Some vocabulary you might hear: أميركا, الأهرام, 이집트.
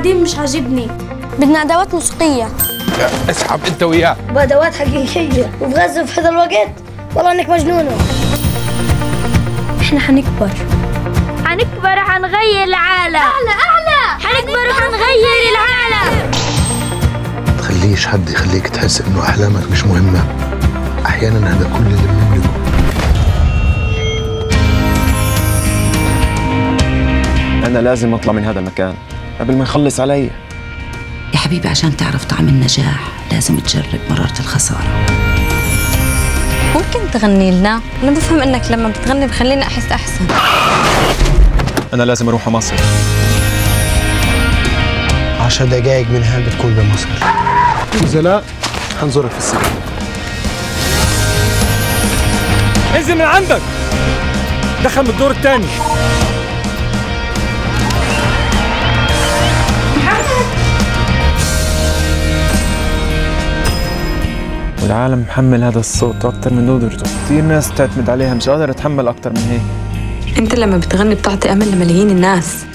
بعدين مش عاجبني. بدنا ادوات موسيقيه. اسحب انت وياه بادوات حقيقيه وبغزل في هذا الوقت. والله انك مجنونه. احنا حنكبر، حنكبر حنغير العالم. اعلى اعلى. حنكبر حنغير العالم. ما تخليش حد يخليك تحس انه احلامك مش مهمه. احيانا هذا كل اللي بنملكه. أنا لازم أطلع من هذا المكان قبل ما يخلص علي. يا حبيبي عشان تعرف طعم النجاح لازم تجرب مرارة الخسارة. ممكن تغني لنا؟ أنا بفهم إنك لما بتغني بخليني أحس أحسن. أنا لازم أروح على مصر. 10 دقايق منها بتكون بمصر. إذا لا حنزورك في السجن. انزل من عندك. دخل من الدور الثاني. العالم محمل هذا الصوت اكثر من قدرته، كثير ناس بتعتمد عليها، مش قادر اتحمل اكثر من هيك. انت لما بتغني بتعطي امل لملايين الناس.